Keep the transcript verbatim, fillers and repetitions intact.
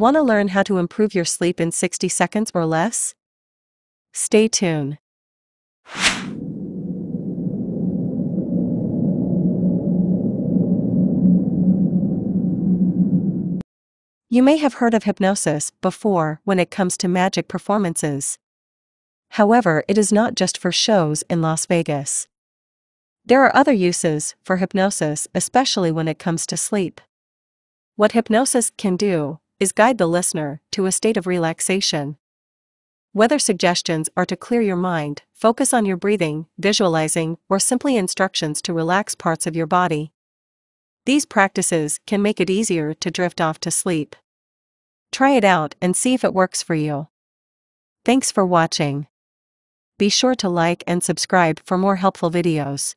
Want to learn how to improve your sleep in sixty seconds or less? Stay tuned. You may have heard of hypnosis before when it comes to magic performances. However, it is not just for shows in Las Vegas. There are other uses for hypnosis, especially when it comes to sleep. What hypnosis can do is guide the listener to a state of relaxation. Whether suggestions are to clear your mind, focus on your breathing, visualizing, or simply instructions to relax parts of your body. These practices can make it easier to drift off to sleep. Try it out and see if it works for you. Thanks for watching. Be sure to like and subscribe for more helpful videos.